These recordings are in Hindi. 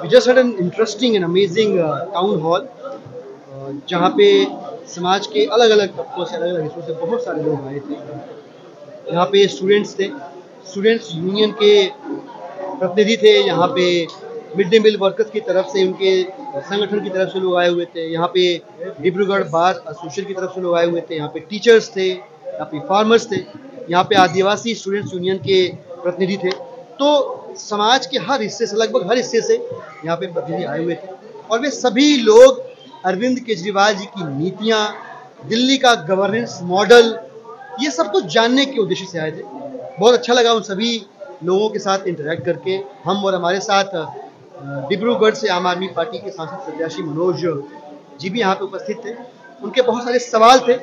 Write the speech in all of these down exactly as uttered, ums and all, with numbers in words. We just had an interesting and amazing uh, town hall, uh, जहाँ पे समाज के अलग अलग तबकों से अलग अलग हिस्सों से बहुत सारे लोग आए थे। यहाँ पे स्टूडेंट्स थे, स्टूडेंट्स यूनियन के प्रतिनिधि थे, यहाँ पे मिड डे मील वर्कर्स की तरफ से उनके संगठन की तरफ से लोग आए हुए थे, यहाँ पे डिब्रूगढ़ बार एसोसिएशन की तरफ से लोग आए हुए थे, यहाँ पे टीचर्स थे, यहाँ पे फार्मर्स थे, यहाँ पे आदिवासी स्टूडेंट्स यूनियन के प्रतिनिधि थे। तो समाज के हर हिस्से से, लगभग हर हिस्से से यहाँ पे प्रतिनिधि आए हुए थे और वे सभी लोग अरविंद केजरीवाल जी की नीतियाँ, दिल्ली का गवर्नेंस मॉडल, ये सब कुछ जानने के उद्देश्य से आए थे। बहुत अच्छा लगा उन सभी लोगों के साथ इंटरेक्ट करके। हम और हमारे साथ डिब्रूगढ़ से आम आदमी पार्टी के सांसद प्रत्याशी मनोज जी भी यहाँ पे उपस्थित थे। उनके बहुत सारे सवाल थे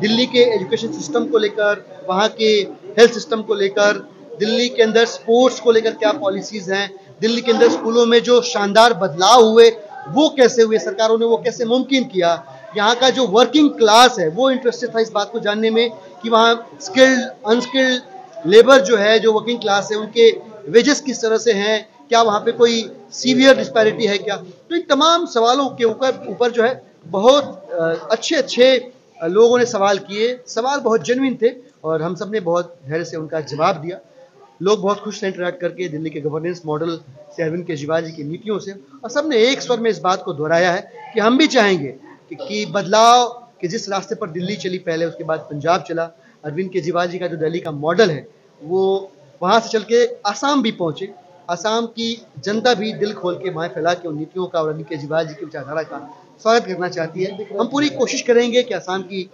दिल्ली के एजुकेशन सिस्टम को लेकर, वहाँ के हेल्थ सिस्टम को लेकर, दिल्ली के अंदर स्पोर्ट्स को लेकर क्या पॉलिसीज हैं, दिल्ली के अंदर स्कूलों में जो शानदार बदलाव हुए वो कैसे हुए, सरकारों ने वो कैसे मुमकिन किया, यहाँ का जो वर्किंग क्लास है वो इंटरेस्टेड था इस बात को जानने में कि वहाँ स्किल्ड अनस्किल्ड लेबर जो है, जो वर्किंग क्लास है, उनके वेजेस किस तरह से हैं, क्या वहाँ पे कोई सीवियर डिस्पैरिटी है क्या। तो इन तमाम सवालों के ऊपर ऊपर जो है बहुत अच्छे अच्छे लोगों ने सवाल किए, सवाल बहुत जेन्युइन थे और हम सब ने बहुत धैर्य से उनका जवाब दिया। लोग बहुत खुश थे इंटरेक्ट करके दिल्ली के गवर्नेंस मॉडल से, अरविंद केजरीवाल जी की नीतियों से, और सब ने एक स्वर में इस बात को दोहराया है कि हम भी चाहेंगे कि, कि बदलाव कि जिस रास्ते पर दिल्ली चली पहले, उसके बाद पंजाब चला, अरविंद केजरीवाल जी का जो दिल्ली का मॉडल है वो वहाँ से चल के आसाम भी पहुँचे, आसाम की जनता भी दिल खोल के बाएँ फैला के उन नीतियों का और अरविंद केजरीवाल जी की विचारधारा का स्वागत करना चाहती है। हम पूरी कोशिश करेंगे कि आसाम की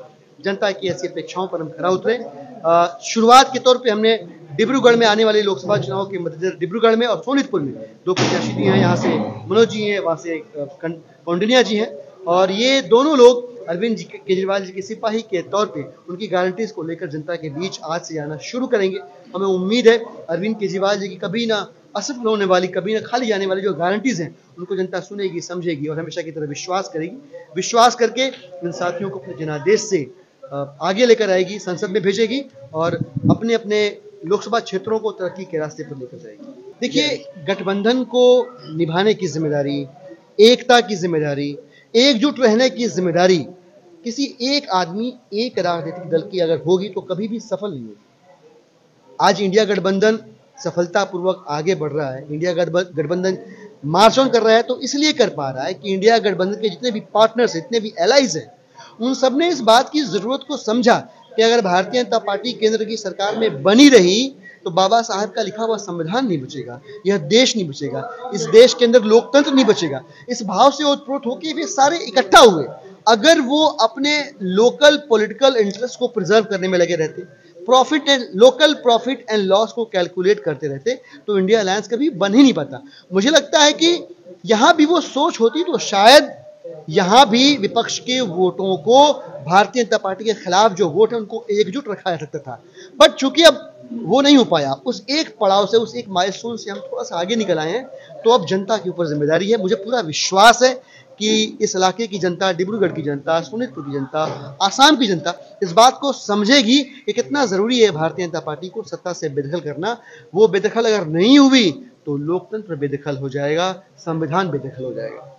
जनता की ऐसी अपेक्षाओं पर हम खरा उतरें। शुरुआत के तौर पे हमने डिब्रूगढ़ में आने वाले लोकसभा चुनाव के मद्देनजर डिब्रूगढ़ में और सोनीतपुर में दो प्रत्याशी दिए हैं, यहाँ से मनोज जी हैं, वहाँ से कोंडनिया जी हैं, और ये दोनों लोग अरविंद जी केजरीवाल जी के सिपाही के तौर पे उनकी गारंटीज को लेकर जनता के बीच आज से जाना शुरू करेंगे। हमें उम्मीद है अरविंद केजरीवाल जी की कभी ना असफल होने वाली, कभी ना खाली जाने वाली जो गारंटीज हैं उनको जनता सुनेगी, समझेगी और हमेशा की तरह विश्वास करेगी, विश्वास करके इन साथियों को अपने जनादेश से आगे लेकर आएगी, संसद में भेजेगी और अपने अपने लोकसभा क्षेत्रों को तरक्की के रास्ते पर लेकर जाएगी। देखिए, गठबंधन को निभाने की जिम्मेदारी, एकता की जिम्मेदारी, एकजुट रहने की जिम्मेदारी किसी एक आदमी, एक राजनीतिक दल की अगर होगी तो कभी भी सफल नहीं होगी। आज इंडिया गठबंधन सफलतापूर्वक आगे बढ़ रहा है, इंडिया गठबंधन मार्च ऑन कर रहा है, तो इसलिए कर पा रहा है कि इंडिया गठबंधन के जितने भी पार्टनर्स, जितने भी एलाइज हैं, उन सब ने इस बात की जरूरत को समझा कि अगर भारतीय जनता पार्टी केंद्र की सरकार में बनी रही तो बाबा साहब का लिखा हुआ संविधान नहीं बचेगा, यह देश नहीं बचेगा, इस देश के अंदर लोकतंत्र नहीं बचेगा। इस भाव से ओतप्रोत होकर वे सारे इकट्ठा हुए। अगर वो अपने लोकल पॉलिटिकल इंटरेस्ट को प्रिजर्व करने में लगे रहते, profit and local profit and loss को कैलकुलेट करते रहते, तो इंडिया अलायंस कभी बन ही नहीं पाता। मुझे लगता है कि यहाँ भी वो सोच होती तो शायद यहाँ भी विपक्ष के वोटों को, भारतीय जनता पार्टी के खिलाफ जो वोट है उनको एकजुट रखा जा सकता था, बट चूंकि अब वो नहीं हो पाया। उस एक पड़ाव से, उस एक माइलस्टोन से हम थोड़ा सा आगे निकल आए हैं, तो अब जनता के ऊपर जिम्मेदारी है। मुझे पूरा विश्वास है कि इस इलाके की जनता, डिब्रूगढ़ की जनता, सोनीतपुर की जनता, आसाम की जनता इस बात को समझेगी कि कितना ज़रूरी है भारतीय जनता पार्टी को सत्ता से बेदखल करना। वो बेदखल अगर नहीं हुई तो लोकतंत्र बेदखल हो जाएगा, संविधान बेदखल हो जाएगा।